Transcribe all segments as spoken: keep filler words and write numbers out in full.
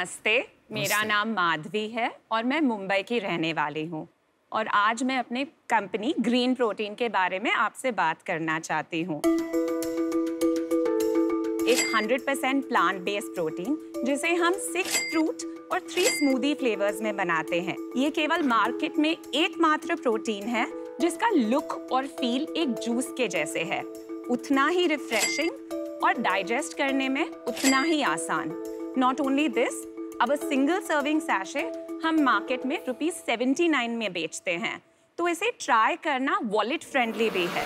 नमस्ते, मेरा नाम माधवी है और मैं मुंबई की रहने वाली हूँ और आज मैं अपने कंपनी ग्रीन प्रोटीन के बारे में आपसे बात करना चाहती हूँ। एक hundred percent plant based protein जिसे हम सिक्स फ्रूट और थ्री स्मूदी फ्लेवर्स में बनाते हैं। ये केवल मार्केट में एकमात्र प्रोटीन है जिसका लुक और फील एक जूस के जैसे है, उतना ही रिफ्रेशिंग और डाइजेस्ट करने में उतना ही आसान। नॉट ओनली दिस, अब सिंगल सर्विंग सैशे हम मार्केट में रुपीज सेवेंटी नाइन में बेचते हैं, तो इसे ट्राई करना वॉलेट फ्रेंडली भी है।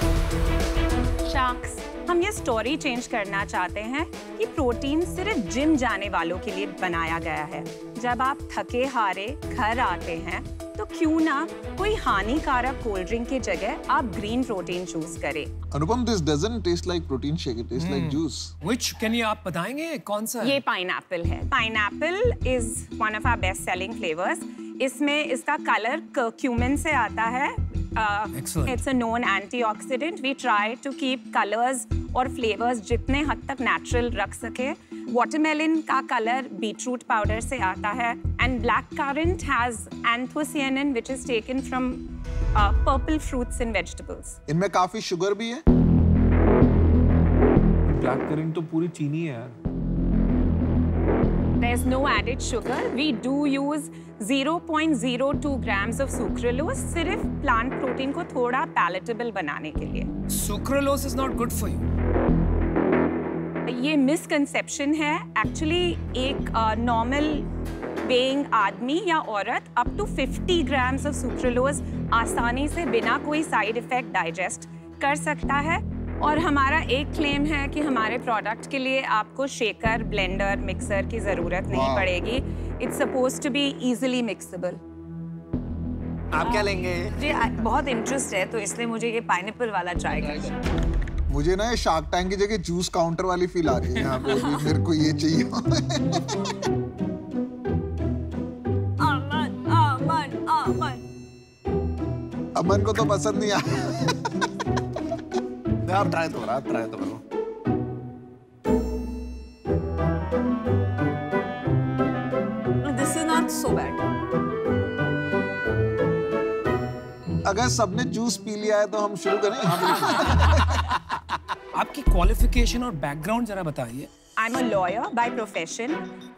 शार्क्स, हम ये स्टोरी चेंज करना चाहते हैं कि प्रोटीन सिर्फ जिम जाने वालों के लिए बनाया गया है। जब आप थके हारे घर आते हैं तो क्यों ना कोई हानिकारक कोल्ड ड्रिंक की जगह आप ग्रीन प्रोटीन चूज करें। Anupam, this doesn't taste like protein shake, it taste like juice. Which can you आप बताएंगे कौन सा? ये पाइनएप्पल है। Pineapple is one of our best selling flavours. इसमें इसका कलर कर्क्यूमिन से आता है। It's a known antioxidant. We try to keep colours और फ्लेवर्स जितने हद तक नेचुरल रख सके। वाटरमेलन का कलर बीटरूट पाउडर से आता है and black currant has anthocyanin which is taken from purple fruits and vegetables. इनमें काफी शुगर भी है। ब्लैक करंट तो पूरी चीनी है यार। There's no added sugar. We do use zero point zero two grams of sucralose, सिर्फ plant protein को थोड़ा palatable बनाने के लिए। Sucralose is not good for you. ये misconception है। Actually, एक normal paying आदमी या औरत up to fifty grams of sucralose आसानी से बिना कोई side effect digest कर सकता है। और हमारा एक क्लेम है कि हमारे प्रोडक्ट के लिए आपको शेकर, ब्लेंडर, मिक्सर की जरूरत नहीं पड़ेगी। It's supposed to be easily mixable. आप क्या लेंगे? जी बहुत इंटरेस्ट है तो इसलिए मुझे ये पाइनएप्पल वाला ट्राई करना। मुझे ना ये शार्क टैंक की जगह जूस काउंटर वाली फील आ रही है यहाँ पे। मेरे को ये चाहिए। अमन, अमन, अमन। अमन को तो पसंद नहीं आया। आप ट्राई तो करो, आप ट्राई तो करो। This is not so bad. अगर सबने जूस पी लिया है तो हम शुरू करें। आपकी क्वालिफिकेशन और बैकग्राउंड जरा बताइए। I'm a lawyer by profession.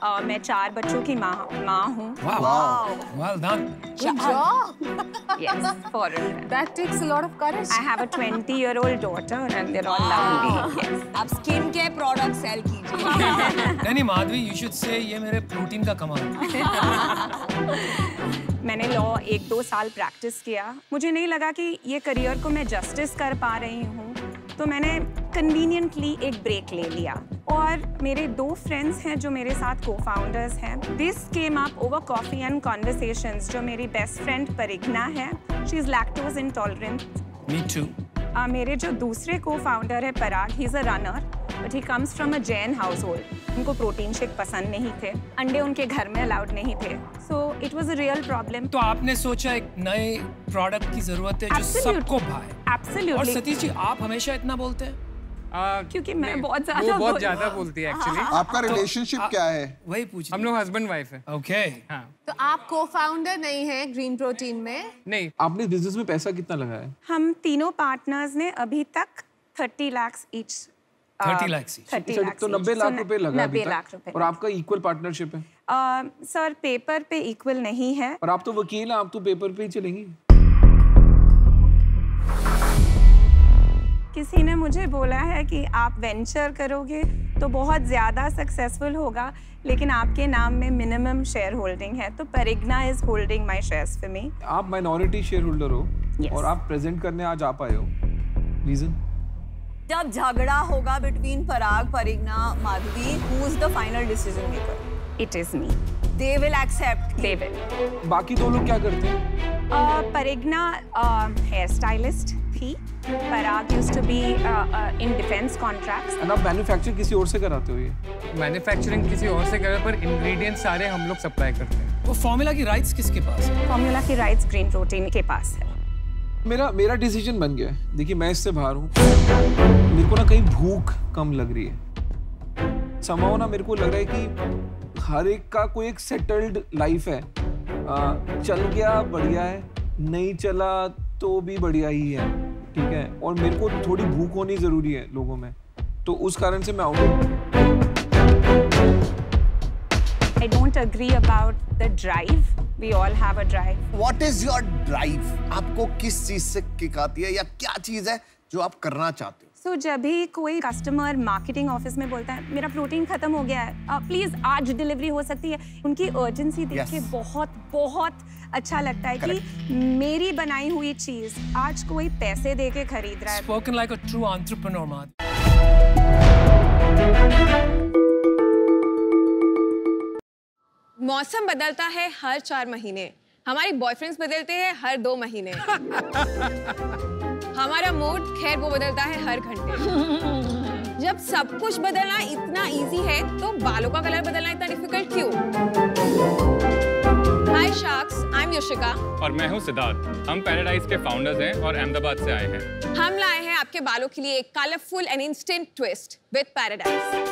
Uh, मैं चार बच्चों की माँ माँ हूँ। Wow. Wow. Well done. Good job. Yes, foreigner. That takes a lot of courage. I have a twenty year old daughter and they're all lovely. Yes. आप skin care products sell कीजिए। नहीं माधवी, you should say ये मेरे protein का कमाल। मैंने law एक दो साल प्रैक्टिस किया। मुझे नहीं लगा कि ये करियर को मैं जस्टिस कर पा रही हूँ, तो मैंने कन्वीनियंटली एक ब्रेक ले लिया। और मेरे दो फ्रेंड्स हैं जो मेरे साथ को फाउंडर्स हैं। This came up over coffee and conversations. जो मेरी बेस्ट फ्रेंड परिग्ना है, she is lactose intolerant. Me too. मेरे जो दूसरे को फाउंडर है Parag, he is a runner but he comes from a Jain household. उनको प्रोटीन शेक पसंद नहीं थे, अंडे उनके घर में अलाउड नहीं थे, so it was a real problem. तो आपने सोचा एक नए प्रोडक्ट की जरूरत है जो सबको भाए। एब्सोल्युटली। और सतीश जी, आप हमेशा इतना बोलते हैं? Uh, क्योंकि मैं बहुत ज़्यादा बहुत ज़्यादा बोलती है एक्चुअली। आपका रिलेशनशिप तो, क्या है? वही पूछ। हम लोग हस्बैंड वाइफ है। ओके। हाँ। तो आप को-फाउंडर नहीं है ग्रीन प्रोटीन में? नहीं। आपने बिजनेस में पैसा कितना लगाया है? हम तीनों पार्टनर्स ने अभी तक thirty lakh each. Thirty lakh each. Thirty lakh. तो नब्बे लाख रुपए लगा अभी तक। और आपका इक्वल पार्टनरशिप है? सर पेपर पे इक्वल नहीं है। और आप तो वकील हैं, आप तो पेपर पे ही चलेंगी। किसी ने मुझे बोला है कि आप वेंचर करोगे तो बहुत ज़्यादा सक्सेसफुल होगा, लेकिन आपके नाम में मिनिमम शेयर होल्डिंग है, तो Parigna is holding my shares for me. आप माइनॉरिटी शेयर होल्डर हो। yes. और आप प्रेजेंट करने आज आ पाए हो, रीजन? जब झगड़ा होगा between Parag, Parigna, Madhavi, who is the final decision maker? It is me. They will accept. They will. बाकी दो लोग क्या करते हैं? Uh, परिग्ना हेयर स्टाइलिस्ट थी। Parag used to be in defence contracts. और आप मैन्युफैक्चर किसी और से कराते हो? ये मैन्युफैक्चरिंग किसी और से कराते, पर इंग्रेडिएंट्स सारे हम लोग सप्लाई करते हैं। वो फॉर्मूला की राइट्स किसके पास है? फॉर्मूला की राइट्स ग्रीन प्रोटीन के पास है। मेरा मेरा डिसीजन बन गया है। देखिए, मैं इससे बाहर हूँ। मेरे को ना कहीं भूख कम लग रही है। समाओ ना, मेरे को लग रहा है कि हर एक का कोई एक सेटल्ड लाइफ है, आ, चल गया बढ़िया है, नहीं चला तो भी बढ़िया ही है, ठीक है। और मेरे को थोड़ी भूख होनी ज़रूरी है लोगों में, तो उस कारण से मैं आउट हूँ। I don't agree about the drive. We all have a drive. What is your drive? आपको किस चीज से किक आती है या क्या चीज है जो आप करना चाहते हो? So जब भी कोई कस्टमर मार्केटिंग ऑफिस में बोलता है मेरा प्रोटीन खत्म हो गया है, प्लीज uh, आज डिलीवरी हो सकती है, उनकी अर्जेंसी देख के yes. बहुत बहुत अच्छा लगता है Correct. कि मेरी बनाई हुई चीज आज कोई पैसे दे के खरीद रहा है। Spoken like a true entrepreneur, Madh. मौसम बदलता है हर चार महीने, हमारे बॉयफ्रेंड्स बदलते हैं हर दो महीने, हमारा मूड खैर वो बदलता है हर घंटे। जब सब कुछ बदलना इतना इजी है तो बालों का कलर बदलना इतना डिफिकल्ट क्यों? हाय शार्क्स, आई एम योशिका और मैं हूँ सिद्धार्थ। हम पैराडाइज के फाउंडर्स हैं और अहमदाबाद से आए हैं। हम लाए हैं आपके बालों के लिए एक colourful and instant twist with paradise.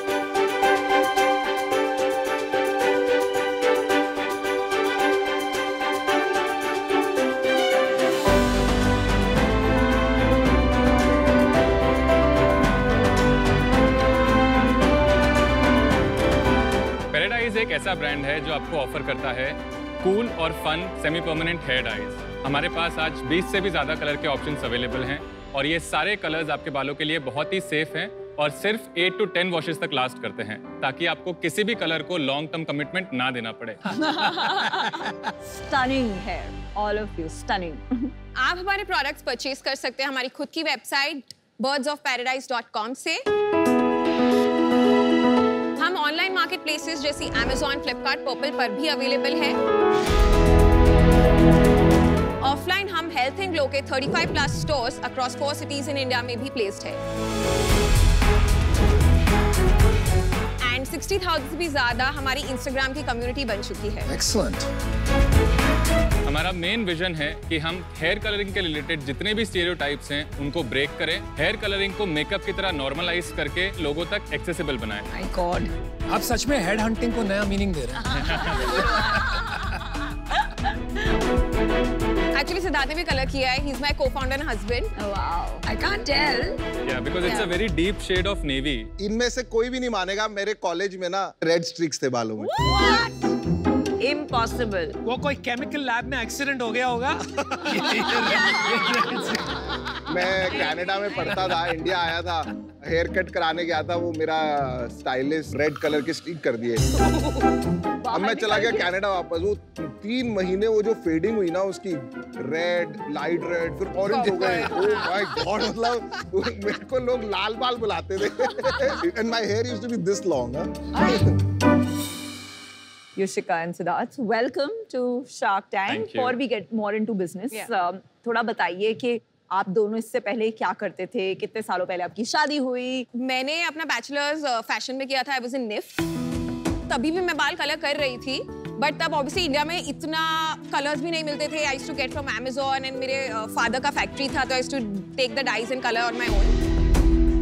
Paradise एक ऐसा ब्रांड है जो आपको ऑफर करता है कूल और fun semi permanent hair dyes. हमारे पास आज बीस से भी ज्यादा कलर के ऑप्शंस अवेलेबल हैं और ये सारे कलर्स आपके बालों के लिए बहुत ही सेफ हैं और सिर्फ एट टू टेन वॉशेस तक लास्ट करते हैं, ताकि आपको किसी भी कलर को लॉन्ग टर्म कमिटमेंट ना देना पड़े। Stunning hair, all of you stunning. आप हमारे प्रोडक्ट्स परचेज कर सकते हैं हमारी खुद की website birds of paradise dot com से। हम ऑनलाइन मार्केट प्लेसेस जैसी Amazon, Flipkart, Purple पर भी अवेलेबल है। ऑफलाइन हम हेल्थ एंड ग्लो के पैंतीस plus stores across four cities in India में भी प्लेस्ड है एंड साठ हज़ार से भी ज्यादा हमारी Instagram की कम्युनिटी बन चुकी है। एक्सलेंट। हमारा मेन विजन है कि हम हेयर कलरिंग के रिलेटेड जितने भी स्टीरियोटाइप्स हैं उनको ब्रेक करें, हेयर कलरिंग को मेकअप की तरह नॉर्मलाइज करके लोगों तक एक्सेसिबल बनाएं। माय गॉड, आप सच में हेड हंटिंग को नया मीनिंग दे रहे हैं। एक्चुअली सिद्धार्थ ने भी कलर किया है, he is my co-founder and husband. Wow, I can't tell. Yeah because it's a very deep shade of navy. इनमें से कोई भी नहीं मानेगा, मेरे कॉलेज में ना रेड स्ट्रिक्स थे बालों में। Impossible. वो कोई केमिकल लैब में एक्सीडेंट हो गया होगा। मैं कनाडा में पढ़ता था, इंडिया आया था, हेयर कट कराने गया था, वो मेरा स्टाइलिस्ट रेड कलर के स्टिक कर दिए। अब मैं चला गया कनाडा वापस, वो तीन महीने वो जो फेडिंग हुई ना उसकी, रेड, लाइट रेड, फिर ऑरेंज हो गए। ओह माय गॉड, मतलब मेरे को लोग लाल बाल बुलाते थे। And my hair used to be this long. Yoshika and Siddharth, welcome to Shark Tank. Before we get more into business, थोड़ा बताइए कि आप दोनों इससे पहले क्या करते थे, कितने सालों पहले आपकी शादी हुई? मैंने अपना बैचलर्स फैशन में किया था, I was in N I F. तभी भी मैं बाल कलर कर रही थी, but तब obviously इंडिया में इतना कलर्स भी नहीं मिलते थे. I used to get from Amazon and मेरे फादर का फैक्ट्री था, तो I used to take the dyes and color on my own.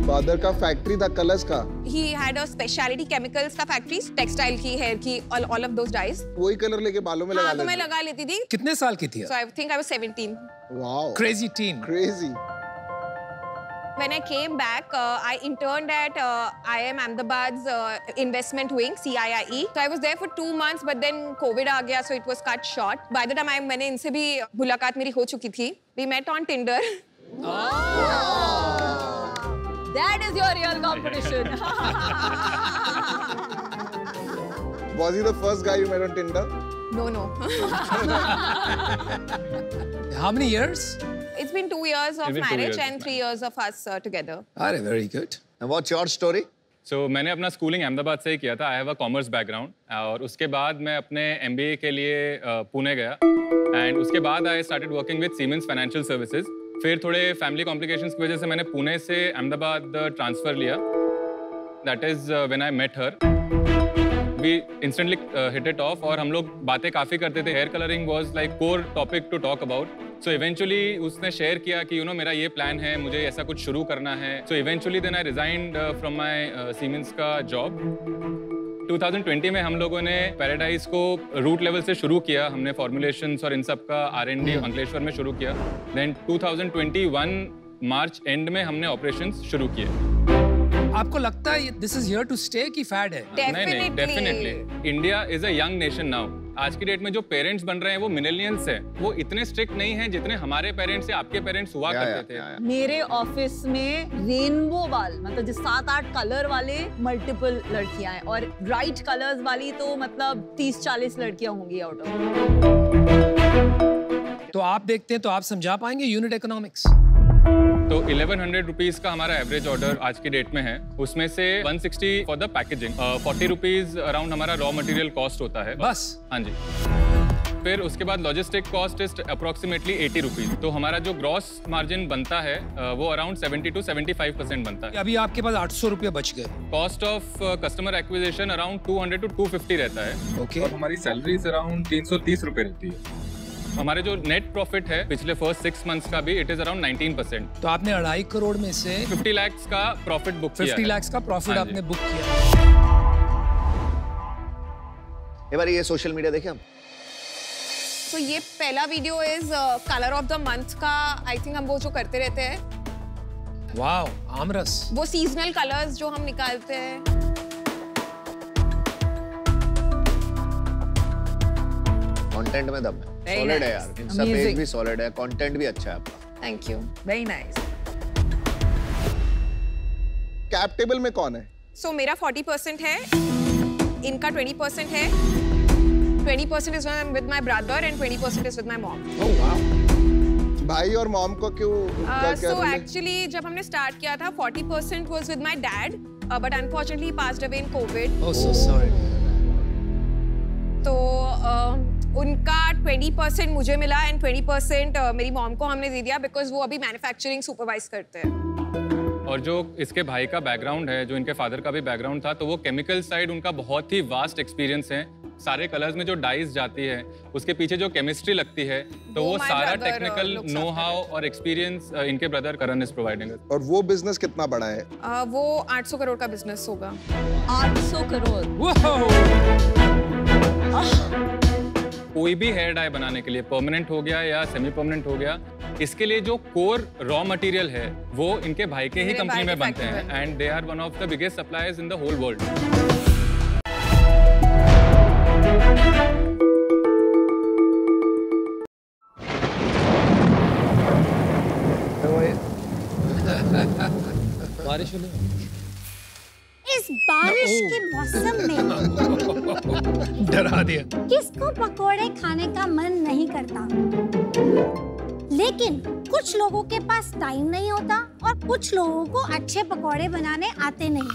Father का फैक्ट्री था कलर्स का? He had a specialty chemicals का फैक्ट्री, टेक्सटाइल की, हेयर की, all all of those dyes. वही कलर लेके बालों में लगा लेती थी। हाँ, तो मैं लगा लेती थी। कितने साल की थी? So I think I was seventeen. Wow. Crazy teen. Crazy. When I came back, uh, I interned at uh, I I M Ahmedabad's uh, investment wing, C I I E. So I was there for two months, but then COVID आ गया, so it was cut short. By the time I मैंने इनसे भी मुलाकात मेरी हो चुकी थी. We met on Tinder. Oh. That is your real competition. Was he the first guy you met on Tinder? No, no. How many years? It's been two years of marriage and three years of us uh, together. Are very good. And what's your story? So मैंने अपना schooling Ahmedabad से ही किया था. I have a commerce background. और उसके बाद मैं अपने M B A के लिए पुणे गया. And उसके बाद I started working with Siemens Financial Services. फिर थोड़े फैमिली कॉम्प्लिकेशंस की वजह से मैंने पुणे से अहमदाबाद ट्रांसफर लिया. That is when I met her. We instantly hit it off और हम लोग बातें काफ़ी करते थे. Hair colouring was like core topic to talk about. So eventually उसने शेयर किया कि यू नो मेरा ये प्लान है, मुझे ऐसा कुछ शुरू करना है. So eventually then I resigned from my Siemens का जॉब दो हज़ार बीस में हम लोगों ने पैराडाइज को रूट लेवल से शुरू किया, हमने फॉर्मुलेशंस और इन सब का आर एन डी अंकलेश्वर में शुरू किया। देन दो हज़ार इक्कीस मार्च एंड में हमने ऑपरेशंस शुरू किए। आपको लगता है this is here to stay की फैड है? Definitely. नहीं नहीं definitely India is a young nation now. आज की डेट में जो पेरेंट्स बन रहे हैं वो मिलेनियल्स हैं, वो इतने स्ट्रिक्ट नहीं हैं जितने हमारे पेरेंट्स या आपके पेरेंट्स हुआ या, करते या, या, या। थे। मेरे ऑफिस में रेनबो वाल मतलब जिस सात आठ कलर वाले मल्टीपल लड़कियां हैं और ब्राइट कलर्स वाली तो मतलब तीस चालीस लड़कियां होंगी आउट ऑफ। तो आप देखते हैं तो आप समझा पाएंगे यूनिट इकोनॉमिक्स। तो ग्यारह सौ रुपीस का हमारा एवरेज ऑर्डर आज की डेट में है, उसमें से एक सौ साठ फॉर द पैकेजिंग, चालीस रुपीस अराउंड हमारा रॉ मटेरियल कॉस्ट होता है बस। हाँ जी, फिर उसके बाद लॉजिस्टिक कॉस्ट इज अप्रोक्सीमेटली अस्सी रुपीस। तो हमारा जो ग्रॉस मार्जिन बनता है वो अराउंड सत्तर टू पचहत्तर परसेंट बनता है। अभी आपके पास आठ सौ रुपये बच गए। Cost of customer acquisition around दो सौ टू दो सौ पचास रहता है। Okay okay. और हमारी सैलरी अराउंड तीन सौ तीस रुपये रहती है। हमारे जो नेट प्रॉफिट है पिछले फर्स्ट सिक्स मंथ्स का भी it is around nineteen percent. तो आपने अढ़ाई करोड़ में से फिफ्टी लैक्स का प्रॉफिट बुक किया। फिफ्टी लैक्स का प्रॉफिट आपने बुक किया। बार ये सोशल मीडिया देखें हम। तो ये पहला video is colour of the month का, आई थिंक हम वो जो करते रहते हैं। वाह आमरस, वो सीजनल कलर्स जो हम निकालते हैं। कंटेंट में दम है, सॉलिड है यार, इसका पेज भी सॉलिड है, कंटेंट भी अच्छा है आपका। Thank you, very nice. Cap table में कौन है? सो so, मेरा चालीस परसेंट है, इनका बीस परसेंट है, बीस percent is with my brother and बीस percent is with my mom. Oh wow, भाई और मॉम को क्यों? सो एक्चुअली जब हमने स्टार्ट किया था चालीस percent was with my dad but unfortunately he passed away in Covid. Oh so sorry. तो uh, उनका बीस परसेंट मुझे मिला एंड बीस परसेंट मेरी मॉम को हमने दे दिया बिकॉज वो अभी मैन्युफैक्चरिंग सुपरवाइज करते हैं। और जो इसके भाई का बैकग्राउंड है, जो इनके फादर का भी बैकग्राउंड था, तो वो केमिकल साइड उनका बहुत ही वास्ट एक्सपीरियंस है। सारे कलर्स में जो डाइज जाती है उसके पीछे जो केमिस्ट्री लगती है तो वो सारा टेक्निकल नो हाउ और एक्सपीरियंस इनके ब्रदर करण इज प्रोवाइडिंग। और वो बिजनेस कितना बड़ा है? uh, वो आठ सौ करोड़ का बिजनेस होगा। आठ सौ करोड़। कोई भी हेयर डाई बनाने के लिए परमानेंट हो गया या सेमी परमानेंट हो गया, इसके लिए जो कोर रॉ मटेरियल है वो इनके भाई के ही कंपनी में बनते हैं and they are one of the biggest suppliers in the whole world. बारिश इस बारिश के मौसम में डरा दिया। किसको पकोड़े खाने का मन नहीं करता, लेकिन कुछ लोगों के पास टाइम नहीं होता और कुछ लोगों को अच्छे पकोड़े बनाने आते नहीं।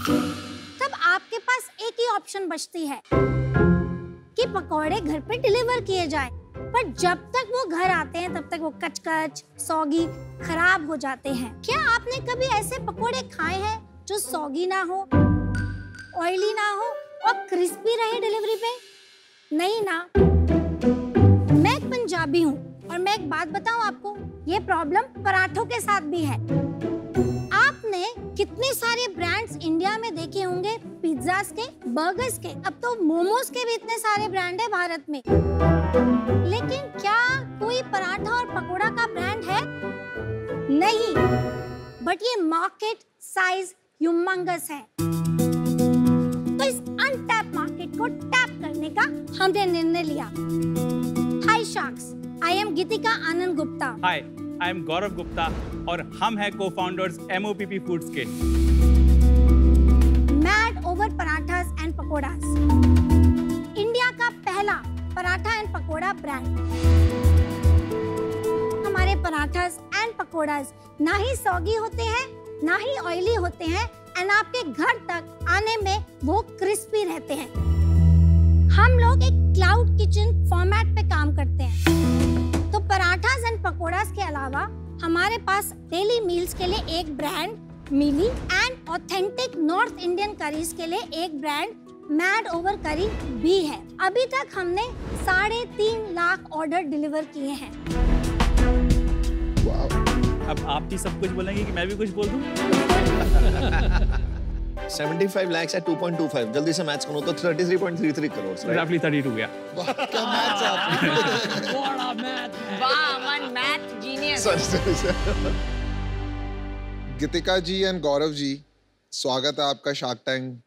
तब आपके पास एक ही ऑप्शन बचती है कि पकोड़े घर पे डिलीवर किए जाएं, पर जब तक वो घर आते हैं तब तक वो कचकच सौगी खराब हो जाते हैं। क्या आपने कभी ऐसे पकोड़े खाए हैं जो सौगी ना हो, ऑयली ना हो और क्रिस्पी रहे डिलीवरी पे? नहीं ना। मैं एक पंजाबी हूँ और मैं एक बात बताऊँ आपको, ये प्रॉब्लम पराठों के साथ भी है। आपने कितने सारे ब्रांड्स इंडिया में देखे होंगे, पिज्जास के, बर्गर्स के, अब तो मोमोज के भी इतने सारे ब्रांड है भारत में, लेकिन क्या कोई पराठा और पकोड़ा का ब्रांड है? नहीं, बट ये मार्केट साइज ह्यूमंगस है। अनटैप मार्केट को टैप करने का हमने निर्णय लिया। Hi sharks, I am Geetika Anand Gupta. Hi, I am Gaurav Gupta और हम हैं co-founders M O P P foods के। Mad over paratha and pakora, India का पहला पराठा एंड पकोड़ा ब्रांड। हमारे पराठा एंड पकोड़ा ना ही सौगी होते हैं ना ही ऑयली होते हैं और आपके घर तक आने में वो क्रिस्पी रहते हैं। हम लोग एक क्लाउड किचन फॉर्मेट पे काम करते हैं, तो पराठास एंड पकोड़ास के अलावा हमारे पास डेली मील्स के लिए एक ब्रांड मिली and authentic North Indian curries के लिए एक ब्रांड मैड ओवर करी भी है। अभी तक हमने साढ़े तीन लाख ऑर्डर डिलीवर किए हैं। अब आप भी सब कुछ बोलेंगे कि मैं भी कुछ बोल दूं? पचहत्तर लाख है टू पॉइंट टू फाइव, जल्दी से मैथ्स करो तो तैंतीस पॉइंट तीन तीन करोड़ एग्जैक्टली बत्तीस गया। क्या मैथ्स आप, बड़ा मैथ, वाह मन math genius. Geetika ji and Gaurav ji, स्वागत है आपका शार्क टैंक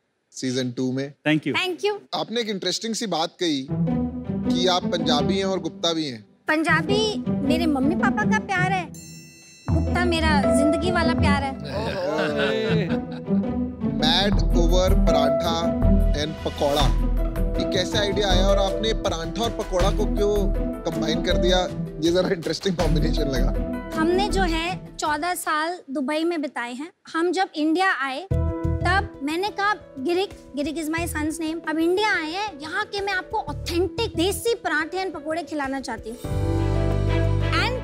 सीजन टू में। Thank you. Thank you. आपने एक इंटरेस्टिंग सी बात कही कि आप पंजाबी हैं और गुप्ता भी हैं। पंजाबी मेरे मम्मी पापा का प्यार है, गुप्ता मेरा जिंदगी वाला प्यार है। Mad over paratha and pakora, ये कैसा आइडिया आया और आपने पराठा और पकौड़ा को क्यों कंबाइन कर दिया? ये जरा इंटरेस्टिंग कॉम्बिनेशन लगा। हमने जो है चौदह साल दुबई में बिताए हैं। हम जब इंडिया आए तब मैंने कहा Girik, Girik is my son's name. अब इंडिया आए हैं, यहाँ के मैं आपको ऑथेंटिक देसी पराठे एंड पकोड़े खिलाना चाहती हूँ।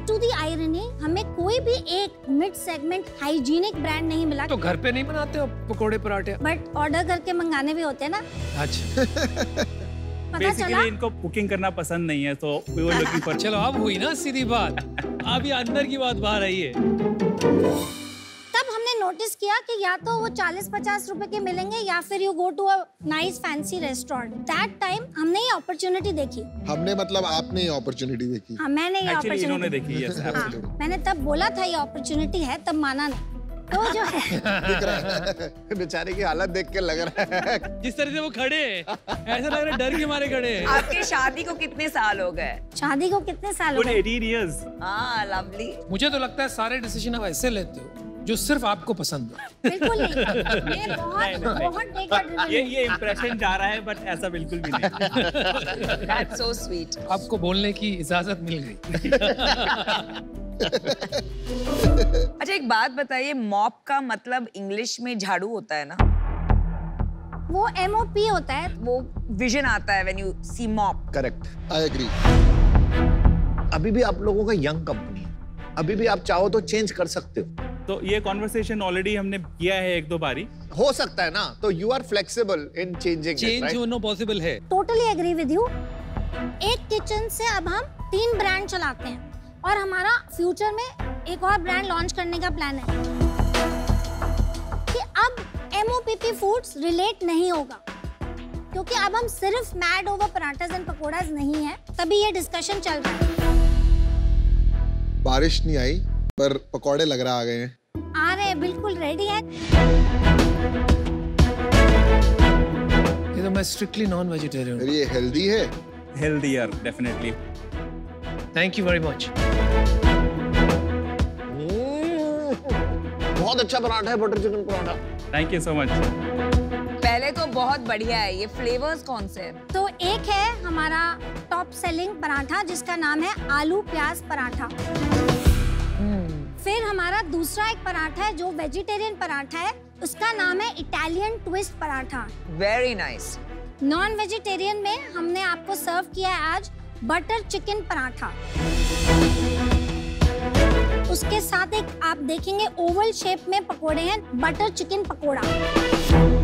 टू दी आयरनी, हमें कोई भी एक मिड सेगमेंट हाइजीनिक ब्रांड नहीं मिला। तो घर पे नहीं बनाते हो पकोड़े पराठे? बट ऑर्डर करके मंगाने भी होते हैं ना। अच्छा। पता चला इनको कुकिंग करना पसंद नहीं है तो वी वर लुकिंग फॉर। चलो अब हुई ना सीधी बात, अब ये अंदर की बात बाहर आई है। तब हमने नोटिस किया कि या तो वो चालीस पचास रुपए के मिलेंगे या फिर you go to a nice fancy restaurant. That time हमने ये अपॉर्चुनिटी देखी। हमने मतलब आपने ये अपॉर्चुनिटी देखी? हाँ, मैंने ये अपॉर्चुनिटी इन्होंने देखी। Yes absolutely. मैंने तब बोला था ये अपॉर्चुनिटी है, तब माना नहीं। तो जो है दिख रहा है बेचारे की हालत देख के लग रहा है जिस तरह से वो खड़े ऐसा लग रहा है डर के मारे खड़े। आपके शादी को कितने साल हो गए? शादी को कितने साल हो गए? अठारह इयर्स। हां लवली। मुझे तो लगता है सारे डिसीजन आप ऐसे लेते हो जो सिर्फ आपको पसंद है। बिल्कुल नहीं, ये बहुत बहुत डेटा ये ये इंप्रेशन जा रहा है, बट ऐसा बिल्कुल भी नहीं। That's so sweet. आपको बोलने की इजाजत मिल गई। अच्छा एक बात बताइए, मॉप का मतलब इंग्लिश में झाड़ू होता है ना? वो एमओपी होता है, वो विजन आता है when you see MOP. Correct, I agree. अभी भी आप लोगों का यंग कंपनी है, अभी भी आप चाहो तो चेंज कर सकते हो। तो ये कॉन्वर्सेशन ऑलरेडी हमने किया है एक दो बारी। हो सकता है ना, तो you are flexible in changing. Change होना पॉसिबल है। Totally agree with you. एक किचन से अब हम तीन ब्रांड चलाते हैं और हमारा फ्यूचर में एक और ब्रांड लॉन्च करने का प्लान है कि अब एमओपीपी फूड्स रिलेट नहीं होगा क्योंकि अब हम सिर्फ mad over paratha and pakora नहीं है। तभी ये डिस्कशन चल रहा है। बारिश नहीं आई पर पकौड़े लग रहा आ गए हैं। आ रहे हैं, बिल्कुल रेडी है। ये तो मैं स्ट्रिक्टली नॉन वेजिटेरियन हूँ। ये हेल्दी है। Healthier definitely. Thank you very much. बहुत अच्छा पराठा है, butter chicken paratha. Thank you so much. पहले तो बहुत बढ़िया है। ये फ्लेवर्स कौन से हैं? तो एक है हमारा टॉप सेलिंग पराठा जिसका नाम है आलू प्याज पराठा। फिर हमारा दूसरा एक पराठा है जो वेजिटेरियन पराठा है, उसका नाम है Italian twist paratha. Very nice. Non vegetarian में हमने आपको सर्व किया है आज बटर चिकन पराठा। उसके साथ एक आप देखेंगे ओवल शेप में पकोड़े हैं, बटर चिकन पकोड़ा।